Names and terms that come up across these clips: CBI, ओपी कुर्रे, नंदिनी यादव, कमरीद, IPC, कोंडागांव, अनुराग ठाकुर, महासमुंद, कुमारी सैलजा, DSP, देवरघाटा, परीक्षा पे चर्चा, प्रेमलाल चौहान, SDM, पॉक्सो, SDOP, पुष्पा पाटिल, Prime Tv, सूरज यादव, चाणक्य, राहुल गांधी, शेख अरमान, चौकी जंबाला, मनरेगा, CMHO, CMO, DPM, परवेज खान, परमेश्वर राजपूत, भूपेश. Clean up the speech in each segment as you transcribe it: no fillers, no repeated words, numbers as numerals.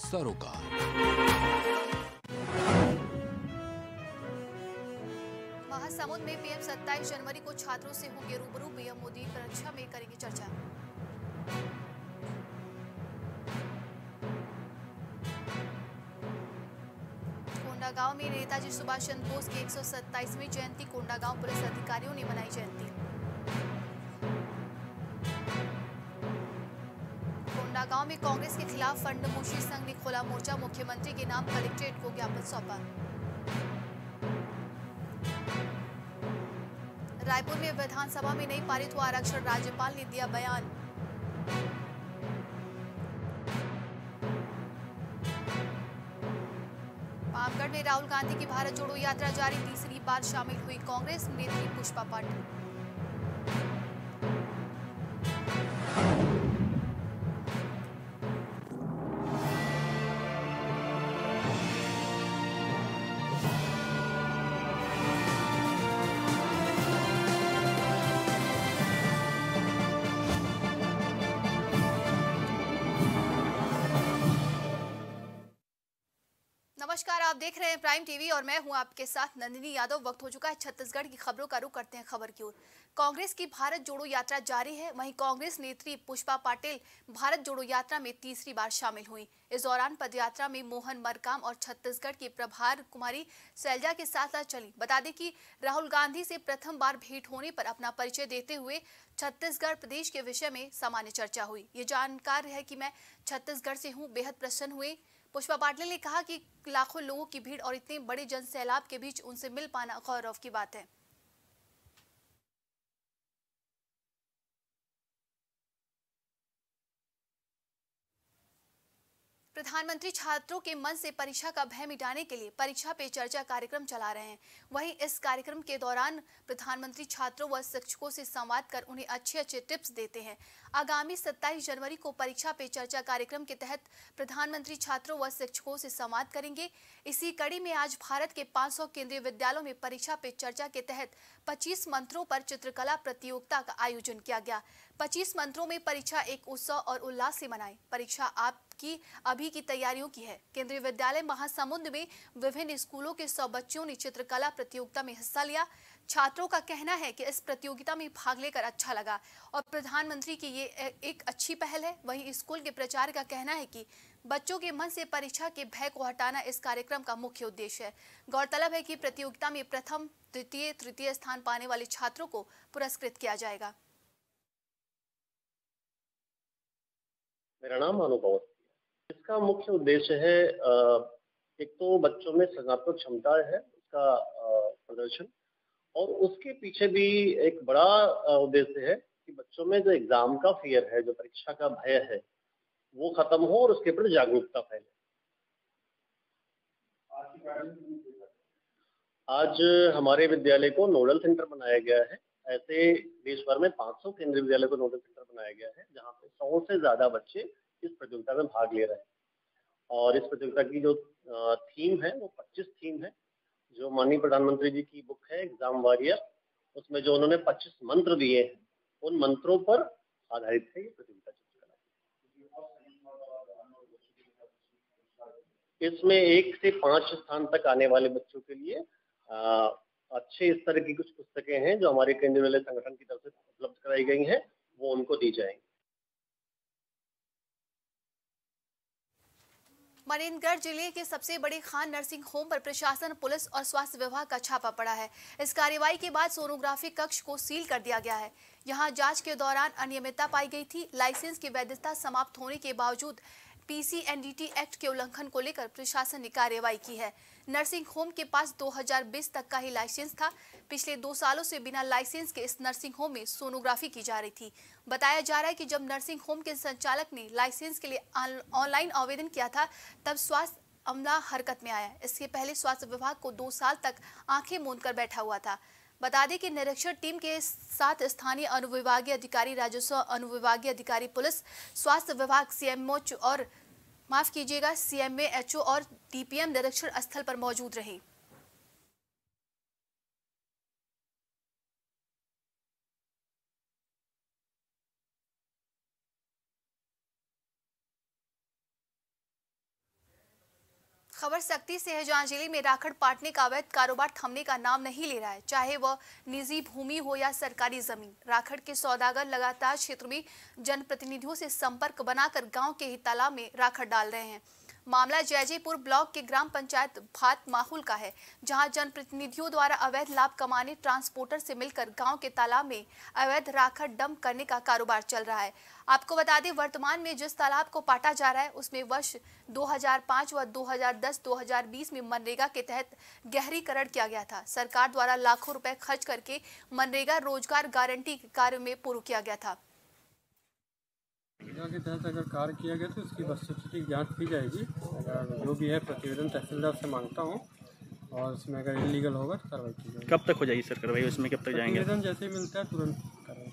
सरोकार। महासमुंद में पीएम 27 जनवरी को छात्रों से होंगे रूबरू, पीएम मोदी परीक्षा में करेंगे चर्चा। कोंडागांव में नेताजी सुभाष चंद्र बोस की 127वीं जयंती, कोंडागांव पुलिस अधिकारियों ने मनाई जयंती। कोंडागांव में कांग्रेस के खिलाफ फंडमोशी संघ ने खोला मोर्चा, मुख्यमंत्री के नाम कलेक्ट्रेट को ज्ञापन सौंपा। रायपुर में विधानसभा में नहीं पारित हुआ आरक्षण, राज्यपाल ने दिया बयान। पामगढ़ में राहुल गांधी की भारत जोड़ो यात्रा जारी, तीसरी बार शामिल हुई कांग्रेस नेत्री पुष्पा पाटिल। नमस्कार, आप देख रहे हैं प्राइम टीवी और मैं हूं आपके साथ नंदिनी यादव। वक्त हो चुका है छत्तीसगढ़ की खबरों का, रुख करते हैं खबर की ओर। कांग्रेस की भारत जोड़ो यात्रा जारी है, वहीं कांग्रेस नेत्री पुष्पा पाटिल भारत जोड़ो यात्रा में तीसरी बार शामिल हुई। इस दौरान पदयात्रा में मोहन मरकाम और छत्तीसगढ़ के प्रभार कुमारी सैलजा के साथ साथ चली। बता दें कि राहुल गांधी से प्रथम बार भेंट होने पर अपना परिचय देते हुए छत्तीसगढ़ प्रदेश के विषय में सामान्य चर्चा हुई। ये जानकार है कि मैं छत्तीसगढ़ से हूँ, बेहद प्रसन्न हुए। पुष्पा पाटिल ने कहा कि लाखों लोगों की भीड़ और इतने बड़े जन सैलाब के बीच उनसे मिल पाना गौरव की बात है। प्रधानमंत्री छात्रों के मन से परीक्षा का भय मिटाने के लिए परीक्षा पे चर्चा कार्यक्रम चला रहे हैं। वहीं इस कार्यक्रम के दौरान प्रधानमंत्री छात्रों व शिक्षकों से संवाद कर उन्हें अच्छे अच्छे टिप्स देते हैं। आगामी 27 जनवरी को परीक्षा पे चर्चा कार्यक्रम के तहत प्रधानमंत्री छात्रों व शिक्षकों से संवाद करेंगे। इसी कड़ी में आज भारत के 500 केंद्रीय विद्यालयों में परीक्षा पे चर्चा के तहत 25 मंत्रों पर चित्रकला प्रतियोगिता का आयोजन किया गया। 25 मंत्रों में परीक्षा एक उत्सव और उल्लास से मनाएं, परीक्षा आपकी अभी की तैयारियों की है। केंद्रीय विद्यालय महासमुंद में विभिन्न स्कूलों के 100 बच्चों ने चित्रकला प्रतियोगिता में हिस्सा लिया। छात्रों का कहना है कि इस प्रतियोगिता में भाग लेकर अच्छा लगा और प्रधानमंत्री की ये एक अच्छी पहल है। वहीं स्कूल के प्रचार का कहना है कि बच्चों के मन से परीक्षा के भय को हटाना इस कार्यक्रम का मुख्य उद्देश्य है। गौरतलब है कि प्रतियोगिता में प्रथम, द्वितीय, तृतीय स्थान पाने वाले छात्रों को पुरस्कृत किया जाएगा। मेरा नाम अनुभव। इसका मुख्य उद्देश्य है एक तो बच्चों में सृजनात्मक क्षमता है उसका प्रदर्शन, और उसके पीछे भी एक बड़ा उद्देश्य है कि बच्चों में जो एग्जाम का फियर है, जो परीक्षा का भय है, वो खत्म हो और उसके प्रति जागरूकता फैले। आज हमारे विद्यालय को नोडल सेंटर बनाया गया है। ऐसे देश भर में 500 केंद्रीय विद्यालय को नोडल सेंटर बनाया गया है, जहाँ पे 100 से ज्यादा बच्चे इस प्रतियोगिता में भाग ले रहे हैं। और इस प्रतियोगिता की जो थीम है वो 25 थीम है, जो माननीय प्रधानमंत्री जी की बुक है एग्जाम वॉरियर, उसमें जो उन्होंने 25 मंत्र दिए हैं, उन मंत्रों पर आधारित है ये प्रतियोगिता। इसमें 1 से 5 स्थान तक आने वाले बच्चों के लिए अच्छे स्तर की कुछ पुस्तकें हैं जो हमारे केंद्रीय विद्यालय संगठन की तरफ से उपलब्ध कराई गई हैं, वो उनको दी जाएंगी। मनेन्द्रगढ़ जिले के सबसे बड़े खान नर्सिंग होम पर प्रशासन, पुलिस और स्वास्थ्य विभाग का छापा पड़ा है। इस कार्रवाई के बाद सोनोग्राफी कक्ष को सील कर दिया गया है। यहां जांच के दौरान अनियमितता पाई गई थी। लाइसेंस की वैधता समाप्त होने के बावजूद पीसीएनडीटी एक्ट के उल्लंघन को लेकर प्रशासन ने कार्रवाई की है। नर्सिंग होम के पास 2020 तक का ही लाइसेंस था। पिछले 2 सालों से बिना लाइसेंस के इस नर्सिंग होम में सोनोग्राफी की जा रही थी। बताया जा रहा है कि जब नर्सिंग होम के संचालक ने लाइसेंस के लिए ऑनलाइन आवेदन किया था, तब स्वास्थ्य अमला हरकत में आया। इसके पहले स्वास्थ्य विभाग को 2 साल तक आंखें मूंद कर बैठा हुआ था। बता दें कि निरीक्षण टीम के साथ स्थानीय अनुविभागीय अधिकारी, राजस्व अनुविभागीय अधिकारी, पुलिस, स्वास्थ्य विभाग, सीएमओ और माफ कीजिएगा सीएमएचओ और डीपीएम निरीक्षण स्थल पर मौजूद रहे। खबर सख्ती से है, जहां जिले में राखड़ पाटने का अवैध कारोबार थमने का नाम नहीं ले रहा है, चाहे वह निजी भूमि हो या सरकारी जमीन। राखड़ के सौदागर लगातार क्षेत्र में जनप्रतिनिधियों से संपर्क बनाकर गांव के ही तालाब में राखड़ डाल रहे हैं। मामला जयजयपुर ब्लॉक के ग्राम पंचायत भात माहुल का है, जहां जनप्रतिनिधियों द्वारा अवैध लाभ कमाने ट्रांसपोर्टर से मिलकर गांव के तालाब में अवैध राखड़ डंप करने का कारोबार चल रहा है। आपको बता दें, वर्तमान में जिस तालाब को पाटा जा रहा है उसमें वर्ष 2005 व 2010-2020 में मनरेगा के तहत गहरीकरण किया गया था। सरकार द्वारा लाखों रुपए खर्च करके मनरेगा रोजगार गारंटी कार्य में पूरा किया गया था। के तहत अगर कार्य किया गया तो इसकी वस्तुस्थिति जांच की जाएगी। अगर जो भी है प्रतिवेदन तहसीलदार से मांगता हूँ और इसमें अगर इलीगल होगा तो कार्रवाई की जाएगी। कब तक हो जाएगी सर कार्रवाई, उसमें कब तक जाएंगे? प्रतिवेदन जैसे ही मिलता है तुरंत कार्रवाई।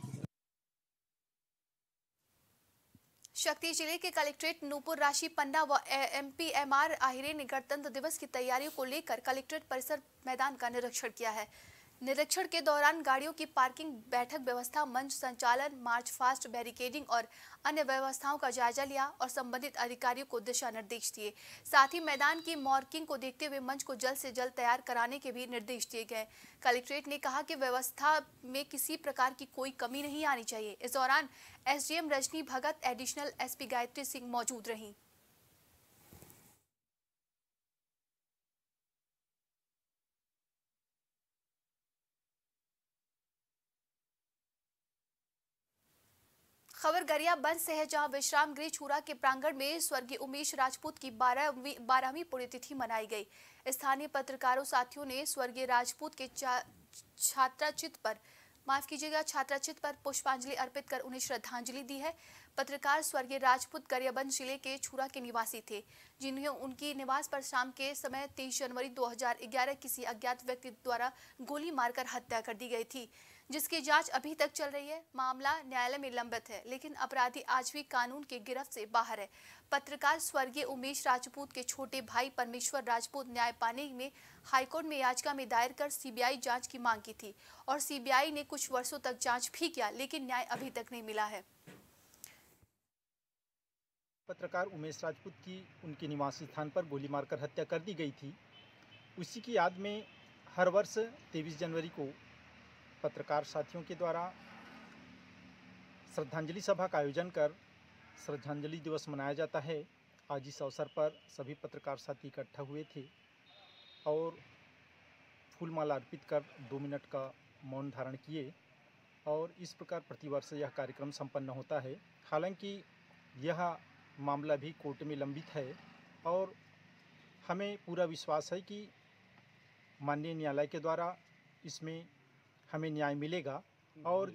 शक्ति जिले के कलेक्ट्रेट नूपुर राशि पन्ना व MPMR आहिरे ने गणतंत्र दिवस की तैयारियों को लेकर कलेक्ट्रेट परिसर मैदान का निरीक्षण किया है। निरीक्षण के दौरान गाड़ियों की पार्किंग, बैठक व्यवस्था, मंच संचालन, मार्च फास्ट, बैरिकेडिंग और अन्य व्यवस्थाओं का जायजा लिया और संबंधित अधिकारियों को दिशा निर्देश दिए। साथ ही मैदान की मॉर्किंग को देखते हुए मंच को जल्द से जल्द तैयार कराने के भी निर्देश दिए गए। कलेक्ट्रेट ने कहा कि व्यवस्था में किसी प्रकार की कोई कमी नहीं आनी चाहिए। इस दौरान SDM Rajni Bhagat, additional SP Gayatri Singh मौजूद रहीं। खबर गरियाबंद से है, जहां विश्राम गृह छुरा के प्रांगण में स्वर्गीय उमेश राजपूत की 12वीं पुण्यतिथि मनाई गई। स्थानीय पत्रकारों साथियों ने स्वर्गीय राजपूत के छात्राचित पर पुष्पांजलि अर्पित कर उन्हें श्रद्धांजलि दी है। पत्रकार स्वर्गीय राजपूत गरियाबंद जिले के छुरा के निवासी थे, जिन्हें उनकी निवास पर शाम के समय 23 जनवरी 2011 किसी अज्ञात व्यक्ति द्वारा गोली मारकर हत्या कर दी गई थी, जिसकी जांच अभी तक चल रही है। मामला न्यायालय में लंबित है, लेकिन अपराधी आज भी कानून के गिरफ्त से बाहर है। पत्रकार स्वर्गीय उमेश राजपूत के छोटे भाई परमेश्वर राजपूत न्याय पाने में हाईकोर्ट में याचिका में दायर कर CBI जांच की मांग की थी और CBI ने कुछ वर्षों तक जांच भी किया, लेकिन न्याय अभी तक नहीं मिला है। पत्रकार उमेश राजपूत की उनके निवासी स्थान पर गोली मारकर हत्या कर दी गई थी, उसी की याद में हर वर्ष 23 जनवरी को पत्रकार साथियों के द्वारा श्रद्धांजलि सभा का आयोजन कर श्रद्धांजलि दिवस मनाया जाता है। आज इस अवसर पर सभी पत्रकार साथी इकट्ठा हुए थे और फूलमाला अर्पित कर 2 मिनट का मौन धारण किए और इस प्रकार प्रतिवर्ष यह कार्यक्रम संपन्न होता है। हालांकि यह मामला भी कोर्ट में लंबित है और हमें पूरा विश्वास है कि माननीय न्यायालय के द्वारा इसमें हमें न्याय मिलेगा और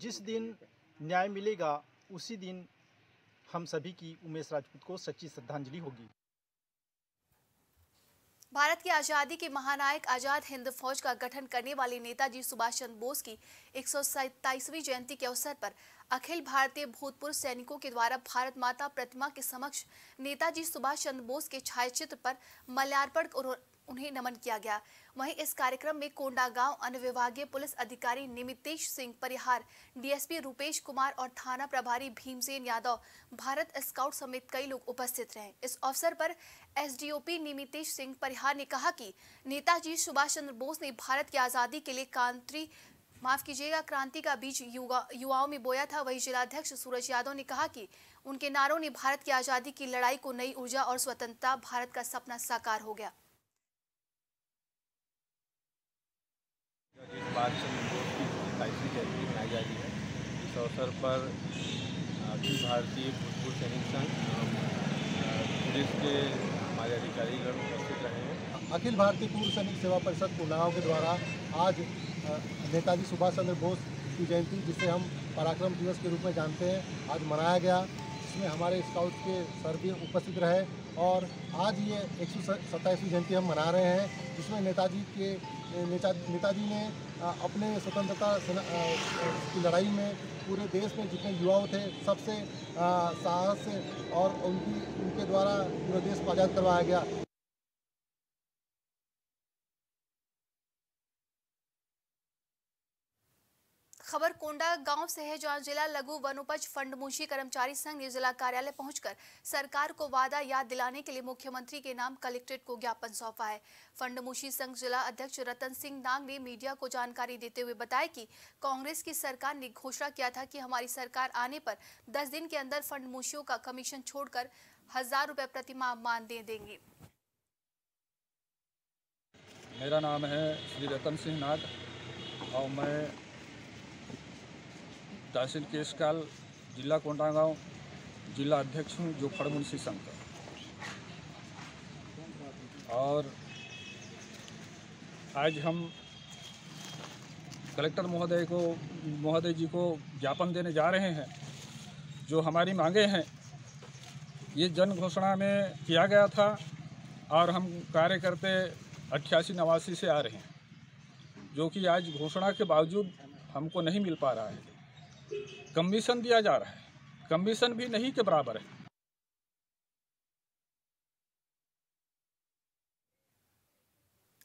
जिस दिन न्याय मिलेगा उसी दिन हम सभी की उमेश राजपूत को सच्ची श्रद्धांजलि होगी। भारत की आज़ादी के महानायक आज़ाद हिंद फौज का गठन करने वाले नेताजी सुभाष चंद्र बोस की 127वीं जयंती के अवसर पर अखिल भारतीय भूतपूर्व सैनिकों के द्वारा भारत माता प्रतिमा के समक्ष नेताजी सुभाष चंद्र बोस के छायाचित्र पर माल्यार्पण उन्हें नमन किया गया। वहीं इस कार्यक्रम में कोंडागांव अनुविभागीय पुलिस अधिकारी निमितेश सिंह परिहार, DSP रुपेश कुमार और थाना प्रभारी भीमसेन यादव, भारत स्काउट समेत कई लोग उपस्थित रहे। इस अवसर पर SDOP निमितेश सिंह परिहार ने कहा कि नेताजी सुभाष चंद्र बोस ने भारत की आज़ादी के लिए क्रांति का बीज युवाओं में बोया था। वहीं जिलाध्यक्ष सूरज यादव ने कहा कि उनके नारों ने भारत की आज़ादी की लड़ाई को नई ऊर्जा और स्वतंत्रता, भारत का सपना साकार हो गया। सुभाष चंद्र बोस की 27वीं जयंती मनाई जा रही है। इस अवसर पर अखिल भारतीय भूतपूर्व सैनिक संघ, पुलिस के हमारे अधिकारीगण उपस्थित रहे हैं। अखिल भारतीय पूर्व सैनिक सेवा परिषद कोंडागांव के द्वारा आज नेताजी सुभाष चंद्र बोस की जयंती, जिसे हम पराक्रम दिवस के रूप में जानते हैं, आज मनाया गया, जिसमें हमारे स्काउट्स के सर भी उपस्थित रहे और आज ये 127वीं जयंती हम मना रहे हैं, जिसमें नेताजी ने अपने स्वतंत्रता की लड़ाई में पूरे देश में जितने युवाओं थे सबसे साहस से और उनके द्वारा पूरे देश को आज़ाद करवाया गया। खबर कोंडागांव से है, जहां जिला लघु वनोपज फंडमुशी कर्मचारी संघ ने जिला कार्यालय पहुंचकर सरकार को वादा याद दिलाने के लिए मुख्यमंत्री के नाम कलेक्ट्रेट को ज्ञापन सौंपा है। फंडमुशी संघ जिला अध्यक्ष रतन सिंह नाग ने मीडिया को जानकारी देते हुए बताया कि कांग्रेस की सरकार ने घोषणा किया था कि हमारी सरकार आने पर 10 दिन के अंदर फंडमुशियों का कमीशन छोड़कर 1000 रुपये प्रतिमाह मानदेय देंगे। मेरा नाम है श्री रतन सिंह नाग और मैं तहसील केशकाल जिला कोंडागांव जिला अध्यक्ष हूँ, जो फंडमुंशी संघ का। और आज हम कलेक्टर महोदय जी को ज्ञापन देने जा रहे हैं। जो हमारी मांगे हैं ये जन घोषणा में किया गया था और हम कार्य करते 88-89 से आ रहे हैं, जो कि आज घोषणा के बावजूद हमको नहीं मिल पा रहा है। कमीशन दिया जा रहा है, कमीशन भी नहीं के बराबर है।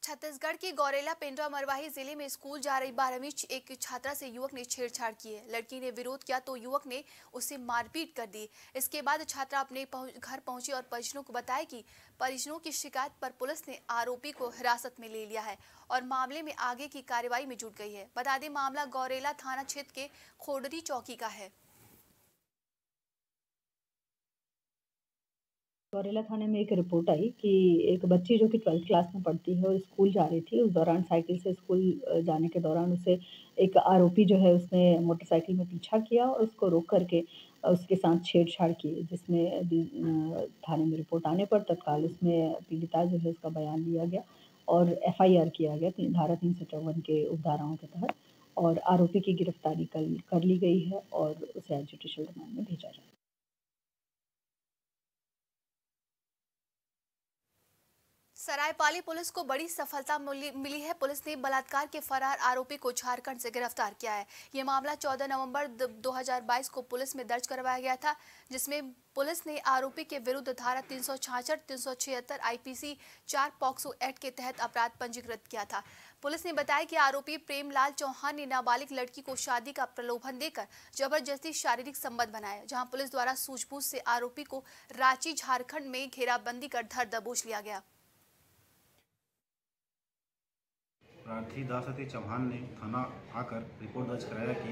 छत्तीसगढ़ के गौरेला पेंड्रा मरवाही जिले में स्कूल जा रही 12वीं एक छात्रा से युवक ने छेड़छाड़ की है। लड़की ने विरोध किया तो युवक ने उसे मारपीट कर दी। इसके बाद छात्रा अपने घर पहुंची और परिजनों को बताया कि परिजनों की शिकायत पर पुलिस ने आरोपी को हिरासत में ले लिया है और मामले में आगे की कार्रवाई में जुट गई है। बता दें, मामला गौरेला थाना क्षेत्र के खोडरी चौकी का है। गौरेला थाने में एक रिपोर्ट आई कि एक बच्ची जो कि 12th क्लास में पढ़ती है और स्कूल जा रही थी, उस दौरान साइकिल से स्कूल जाने के दौरान उसे एक आरोपी जो है उसने मोटरसाइकिल में पीछा किया और उसको रोक करके उसके साथ छेड़छाड़ की, जिसमें थाने में रिपोर्ट आने पर तत्काल उसमें पीड़िता जो है उसका बयान लिया गया और FIR किया गया धारा 354 के उपधाराओं के तहत, और आरोपी की गिरफ्तारी कर ली गई है और उसे जुडिशियल रिमांड में भेजा जाए। सरायपाली पुलिस को बड़ी सफलता मिली है। पुलिस ने बलात्कार के फरार आरोपी को झारखंड से गिरफ्तार किया है। ये मामला 14 नवंबर 2022 को पुलिस में दर्ज करवाया गया था, जिसमें पुलिस ने आरोपी के विरुद्ध धारा 366, 376 IPC 4 पॉक्सो एक्ट के तहत अपराध पंजीकृत किया था। पुलिस ने बताया कि आरोपी प्रेमलाल चौहान ने नाबालिग लड़की को शादी का प्रलोभन देकर जबरदस्ती शारीरिक संबंध बनाया, जहां पुलिस द्वारा सूझबूझ से आरोपी को रांची झारखंड में घेराबंदी कर धर दबोच लिया गया। प्रार्थी दासती चौहान ने थाना आकर रिपोर्ट दर्ज कराया कि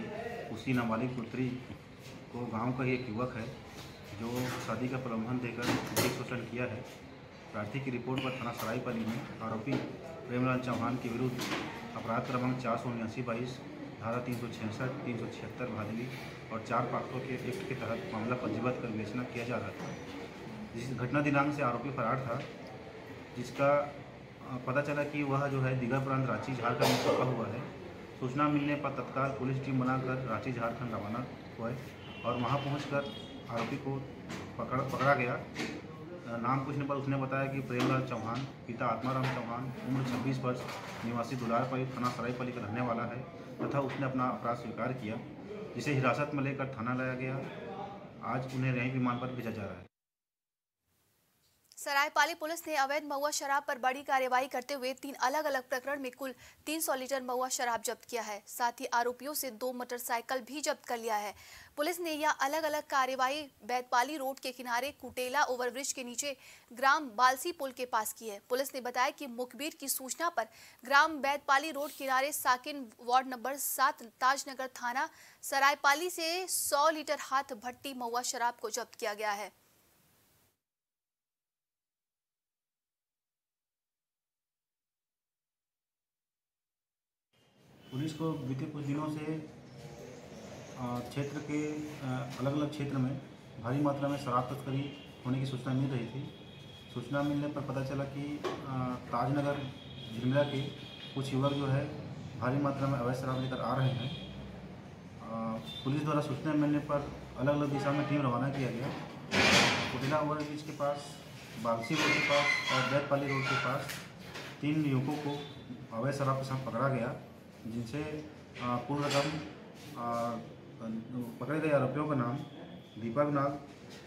उसी नाबालिग पुत्री को गांव का ही एक युवक है जो शादी का प्रलोभन देकर उसे शोषण किया है। प्रार्थी की रिपोर्ट पर थाना सरायपाली में आरोपी प्रेमलाल चौहान के विरुद्ध अपराध क्रमांक 479/22 धारा 366, 376 भादवी और 4 पॉक्सो के एक्ट के तहत मामला पंजीबद्ध कर विवेचना किया जा रहा था। जिस घटना दिनांक से आरोपी फरार था, जिसका पता चला कि वह जो है दिगर प्रांत रांची झारखंड में छुपा हुआ है। सूचना मिलने पर तत्काल पुलिस टीम बनाकर रांची झारखंड रवाना हुए और वहां पहुंचकर आरोपी को पकड़ा गया। नाम पूछने पर उसने बताया कि प्रेमलाल चौहान पिता आत्माराम चौहान उम्र 26 वर्ष निवासी दुलारपाली थाना सरायपाली का रहने वाला है तथा उसने अपना अपराध स्वीकार किया, जिसे हिरासत में लेकर थाना लाया गया। आज उन्हें रेंज विमान पर भेजा जा रहा है। सरायपाली पुलिस ने अवैध महुआ शराब पर बड़ी कार्रवाई करते हुए 3 अलग अलग प्रकरण में कुल 300 लीटर महुआ शराब जब्त किया है। साथ ही आरोपियों से 2 मोटरसाइकिल भी जब्त कर लिया है। पुलिस ने यह अलग अलग कार्रवाई बैतपाली रोड के किनारे कुटेला ओवरब्रिज के नीचे ग्राम बालसी पुल के पास की है। पुलिस ने बताया कि मुखबिर की सूचना पर ग्राम बैतपाली रोड किनारे साकिन वार्ड नंबर 7 ताजनगर थाना सरायपाली से 100 लीटर हाथ भट्टी महुआ शराब को जब्त किया गया है। पुलिस को बीते कुछ दिनों से क्षेत्र के अलग अलग क्षेत्र में भारी मात्रा में शराब तस्करी होने की सूचना मिल रही थी। सूचना मिलने पर पता चला कि ताजनगर जिला के कुछ युवक जो है भारी मात्रा में अवैध शराब लेकर आ रहे हैं। पुलिस द्वारा सूचना मिलने पर अलग अलग दिशा में टीम रवाना किया गया। कोटेला ओवरब्रिज के पास, बालसी रोड के पास और बैतपाली रोड के पास 3 युवकों को अवैध शराब के साथ पकड़ा गया, जिनसे पूर्ण रकम पकड़े गए आरोपियों का नाम दीपक नाग,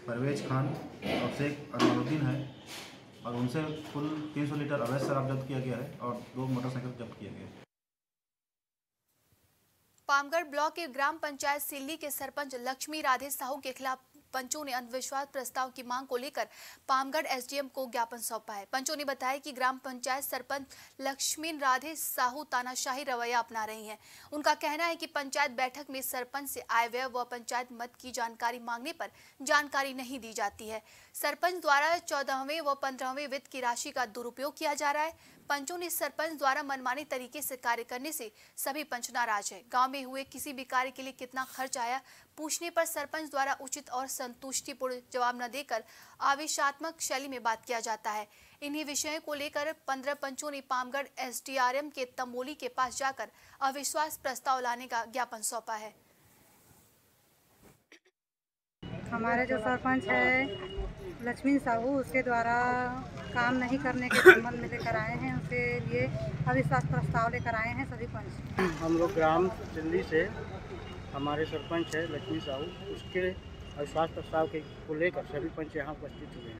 परवेज खान और शेख अरमान है और उनसे कुल 300 लीटर अवैध शराब जब्त किया गया है और 2 मोटरसाइकिल जब्त किया गया है। पामगढ़ ब्लॉक के ग्राम पंचायत सिल्ली के सरपंच लक्ष्मी राधे साहू के खिलाफ पंचों ने अविश्वास प्रस्ताव की मांग को लेकर पामगढ़ एसडीएम को ज्ञापन सौंपा है। पंचों ने बताया कि ग्राम पंचायत सरपंच लक्ष्मी राधे साहू तानाशाही रवैया अपना रही हैं। उनका कहना है कि पंचायत बैठक में सरपंच से आय व्यय व पंचायत मत की जानकारी मांगने पर जानकारी नहीं दी जाती है। सरपंच द्वारा 14वें व 15वें वित्त की राशि का दुरुपयोग किया जा रहा है। पंचों ने सरपंच द्वारा मनमाने तरीके से कार्य करने से सभी पंच नाराज है। गाँव में हुए किसी भी कार्य के लिए कितना खर्च आया पूछने पर सरपंच द्वारा उचित और संतुष्टिपूर्ण जवाब न देकर आवेशात्मक शैली में बात किया जाता है। इन्हीं विषयों को लेकर 15 पंचों ने पामगढ़ एसडीआरएम के तमोली के पास जाकर अविश्वास प्रस्ताव लाने का ज्ञापन सौंपा है। हमारे जो सरपंच है लक्ष्मी साहू उसके द्वारा काम नहीं करने के संबंध में लेकर आए हैं, उसके लिए अविश्वास प्रस्ताव लेकर आए हैं सभी पंच। हम लोग ग्राम दिल्ली से हमारे सरपंच है लक्ष्मी साहू उसके अविश्वास प्रस्ताव को लेकर सभी पंच यहाँ उपस्थित हुए हैं।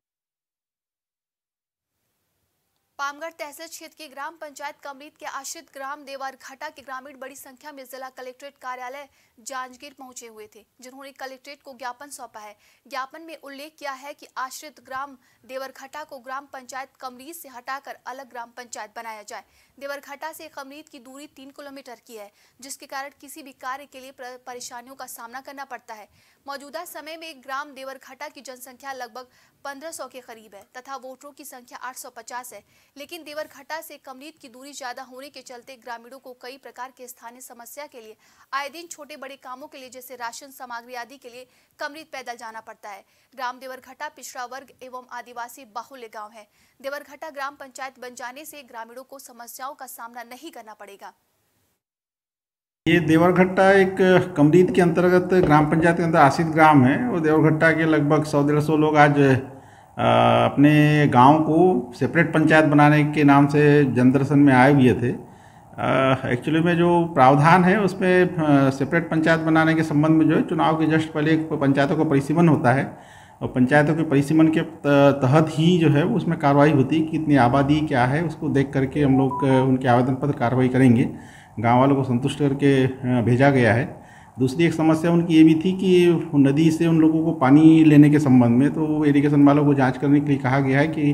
पामगढ़ तहसील क्षेत्र के ग्राम पंचायत कमरीद के आश्रित ग्राम देवरघाटा के ग्रामीण बड़ी संख्या में जिला कलेक्ट्रेट कार्यालय जांजगीर पहुंचे हुए थे, जिन्होंने कलेक्ट्रेट को ज्ञापन सौंपा है। ज्ञापन में उल्लेख किया है कि आश्रित ग्राम देवरघाटा को ग्राम पंचायत कमरीद से हटाकर अलग ग्राम पंचायत बनाया जाए। देवरघाटा से कमरीद की दूरी 3 किलोमीटर की है, जिसके कारण किसी भी कार्य के लिए परेशानियों का सामना करना पड़ता है। मौजूदा समय में ग्राम देवरघाटा की जनसंख्या लगभग 1500 के करीब है तथा वोटरों की संख्या 850 है, लेकिन देवरघाटा से कमरीद की दूरी ज्यादा होने के चलते ग्रामीणों को कई प्रकार के स्थानीय समस्या के लिए आए दिन छोटे बड़े कामों के लिए जैसे राशन सामग्री आदि के लिए कमरीद पैदल जाना पड़ता है। ग्राम देवरघाटा पिछड़ा वर्ग एवं आदिवासी बाहुल्य गांव है। देवरघाटा ग्राम पंचायत बन जाने से ग्रामीणों को समस्याओं का सामना नहीं करना पड़ेगा। ये देवरघाटा एक कमरीद के अंतर्गत ग्राम पंचायत के अंदर आश्रित ग्राम है और देवरघाटा के लगभग 100-150 लोग आज अपने गांव को सेपरेट पंचायत बनाने के नाम से जनदर्शन में आए हुए थे। एक्चुअली में जो प्रावधान है उसमें सेपरेट पंचायत बनाने के संबंध में जो है चुनाव के जस्ट पहले पंचायतों का परिसीमन होता है और पंचायतों के परिसीमन के तहत ही जो है उसमें कार्रवाई होती है। कितनी आबादी क्या है उसको देख करके हम लोग उनके आवेदन पत्र कार्रवाई करेंगे, गाँव वालों को संतुष्ट करके भेजा गया है। दूसरी एक समस्या उनकी ये भी थी कि नदी से उन लोगों को पानी लेने के संबंध में तो इरिगेशन वालों को जांच करने के लिए कहा गया है कि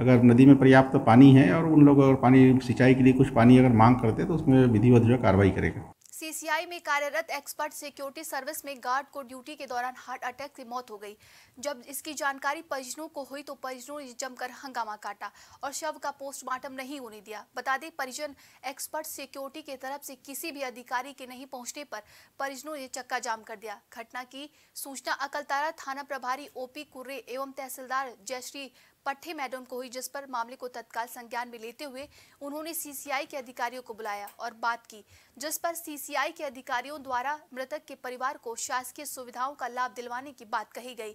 अगर नदी में पर्याप्त तो पानी है और उन लोग अगर पानी सिंचाई के लिए कुछ पानी अगर मांग करते तो उसमें विधिवत जो कार्रवाई करेगा। सीसीआई में कार्यरत एक्सपर्ट सिक्योरिटी सर्विस में गार्ड को ड्यूटी के दौरान हार्ट अटैक से मौत हो गई। जब इसकी जानकारी परिजनों को हुई तो परिजनों ने जमकर हंगामा काटा और शव का पोस्टमार्टम नहीं होने दिया। बता दें परिजन एक्सपर्ट सिक्योरिटी के तरफ से किसी भी अधिकारी के नहीं पहुंचने पर परिजनों ने चक्का जाम कर दिया। घटना की सूचना अकलतारा थाना प्रभारी ओपी कुर्रे एवं तहसीलदार जयश्री पट्ठे मैडम को हुई, जिस पर मामले को तत्काल संज्ञान में लेते हुए उन्होंने सीसीआई के अधिकारियों को बुलाया और बात की, जिस पर सीसीआई के अधिकारियों द्वारा मृतक के परिवार को शासकीय सुविधाओं का लाभ दिलवाने की बात कही गई,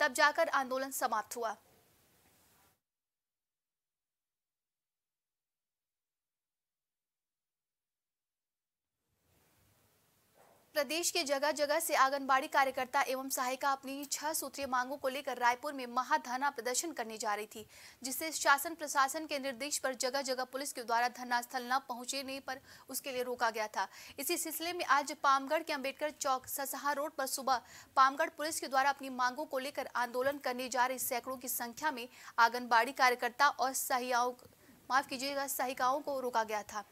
तब जाकर आंदोलन समाप्त हुआ। प्रदेश के जगह जगह से आंगनबाड़ी कार्यकर्ता एवं सहायिका अपनी 6 सूत्रीय मांगों को लेकर रायपुर में महाधरना प्रदर्शन करने जा रही थी, जिससे शासन प्रशासन के निर्देश पर जगह जगह पुलिस के द्वारा धरना स्थल न पहुंचने पर उसके लिए रोका गया था। इसी सिलसिले में आज पामगढ़ के अंबेडकर चौक ससहा रोड पर सुबह पामगढ़ पुलिस के द्वारा अपनी मांगों को लेकर आंदोलन करने जा रही सैकड़ों की संख्या में आंगनबाड़ी कार्यकर्ता और सहायिकाओं को रोका गया था,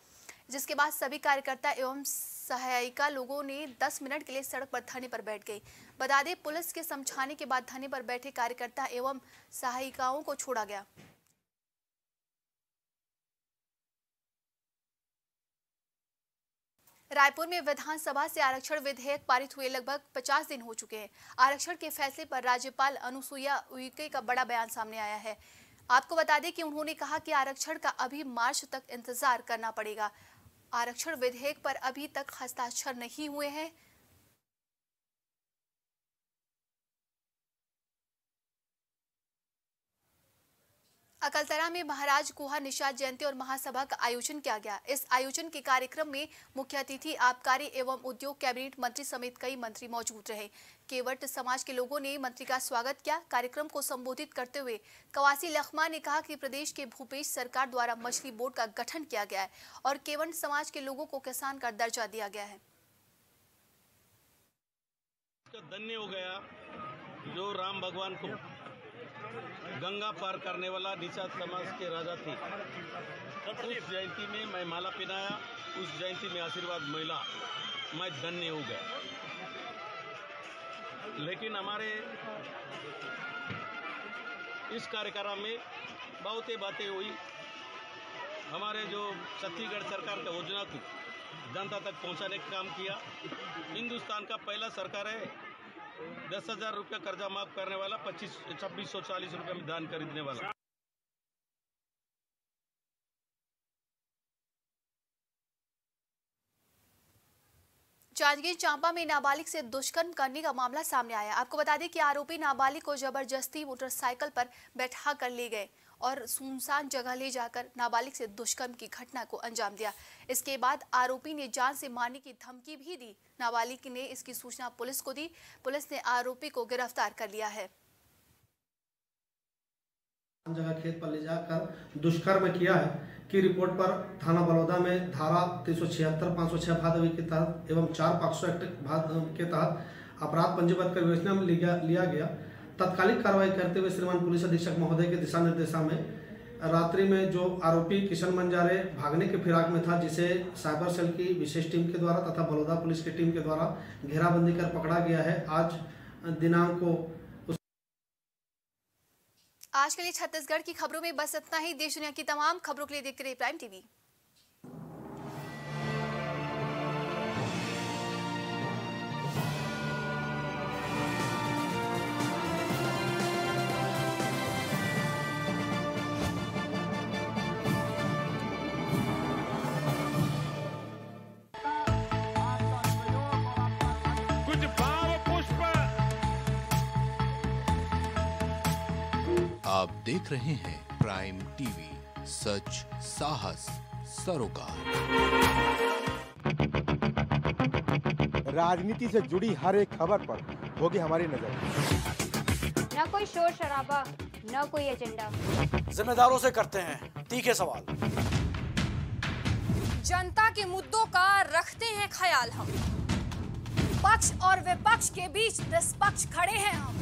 जिसके बाद सभी कार्यकर्ता एवं सहायिका लोगों ने 10 मिनट के लिए सड़क पर धरने पर बैठ गई। बता दें पुलिस के समझाने के बाद धरने पर बैठे कार्यकर्ता एवं सहायिकाओं को छोड़ा गया। रायपुर में विधानसभा से आरक्षण विधेयक पारित हुए लगभग 50 दिन हो चुके हैं। आरक्षण के फैसले पर राज्यपाल अनुसुईया उइके का बड़ा बयान सामने आया है। आपको बता दें कि उन्होंने कहा कि आरक्षण का अभी मार्च तक इंतजार करना पड़ेगा। आरक्षण विधेयक पर अभी तक हस्ताक्षर नहीं हुए हैं। अकलतरा में महाराज गुहा निषाद जयंती और महासभा का आयोजन किया गया। इस आयोजन के कार्यक्रम में मुख्य अतिथि आबकारी एवं उद्योग कैबिनेट मंत्री समेत कई मंत्री मौजूद रहे। केवट समाज के लोगों ने मंत्री का स्वागत किया। कार्यक्रम को संबोधित करते हुए कवासी लखमा ने कहा कि प्रदेश के भूपेश सरकार द्वारा मछली बोर्ड का गठन किया गया है और केवट समाज के लोगों को किसान का दर्जा दिया गया है। का धन्य हो गया जो राम भगवान को गंगा पार करने वाला निषाद समाज के राजा थे। उस जयंती में मैं माला पहनाया, उस जयंती में आशीर्वाद मिला, मैं धन्य हो गया। लेकिन हमारे इस कार्यक्रम में बहुत ही बातें हुई। हमारे जो छत्तीसगढ़ सरकार का योजना थी जनता तक पहुंचाने का काम किया। हिंदुस्तान का पहला सरकार है 10,000 रुपया कर्जा माफ करने वाला, 26,640 रुपये में धान खरीदने वाला। जांजगीर चांपा में नाबालिग से दुष्कर्म करने का मामला सामने आया। आपको बता दें कि आरोपी नाबालिग को जबरदस्ती मोटरसाइकिल पर बैठा कर ले गए और सुनसान जगह ले जाकर नाबालिग से दुष्कर्म की घटना को अंजाम दिया। इसके बाद आरोपी ने जान से मारने की धमकी भी दी। नाबालिग ने इसकी सूचना पुलिस को दी। पुलिस ने आरोपी को गिरफ्तार कर लिया है। जगह खेत पर ले जाकर दुष्कर्म किया है की रिपोर्ट पर थाना बलौदा में धारा 376 भादवी के तहत एवं 4 POXO एक्ट के तहत अपराध पंजीबद्ध कर विवेचना में लिया गया। तत्कालिक कार्रवाई करते हुए श्रीमान पुलिस अधीक्षक महोदय के दिशा निर्देशों में रात्रि में जो आरोपी किशन मंजारे भागने के फिराक में था, जिसे साइबर सेल की विशेष टीम के द्वारा तथा बलौदा पुलिस की टीम के द्वारा घेराबंदी कर पकड़ा गया है। आज के लिए छत्तीसगढ़ की खबरों में बस इतना ही। देश दुनिया की तमाम खबरों के लिए देखते रहिए प्राइम टीवी। आप देख रहे हैं प्राइम टीवी, सच साहस सरोकार। राजनीति से जुड़ी हर एक खबर पर होगी हमारी नजर। न कोई शोर शराबा, न कोई एजेंडा, जिम्मेदारों से करते हैं तीखे सवाल, जनता के मुद्दों का रखते हैं ख्याल हम। पक्ष और विपक्ष के बीच निष्पक्ष खड़े हैं हम।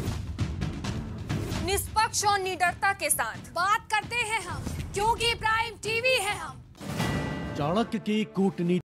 निष्पक्ष और निडरता के साथ बात करते हैं हम, क्योंकि प्राइम टीवी है हम। चाणक्य की कूटनीति।